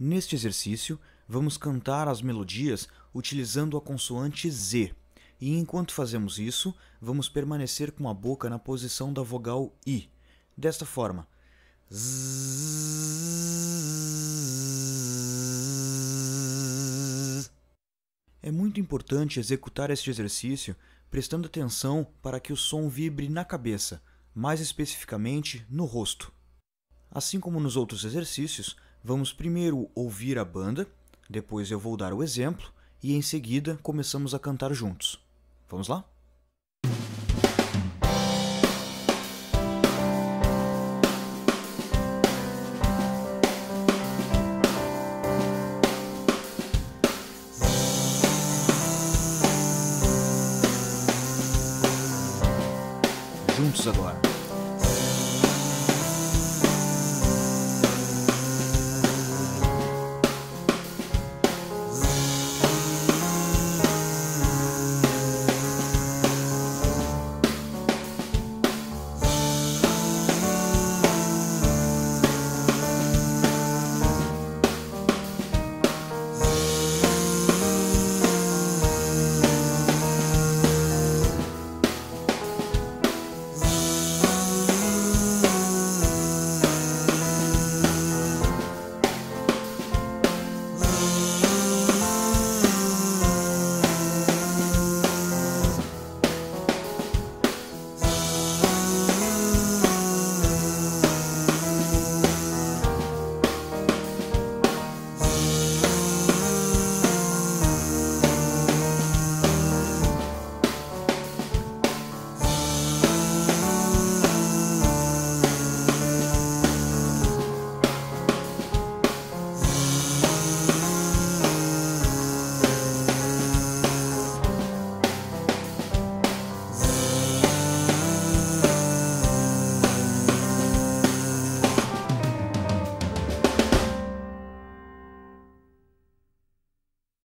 Neste exercício, vamos cantar as melodias utilizando a consoante Z, e enquanto fazemos isso, vamos permanecer com a boca na posição da vogal I, desta forma. É muito importante executar este exercício prestando atenção para que o som vibre na cabeça, mais especificamente no rosto. Assim como nos outros exercícios, vamos primeiro ouvir a banda, depois eu vou dar o exemplo e em seguida começamos a cantar juntos. Vamos lá? Juntos agora.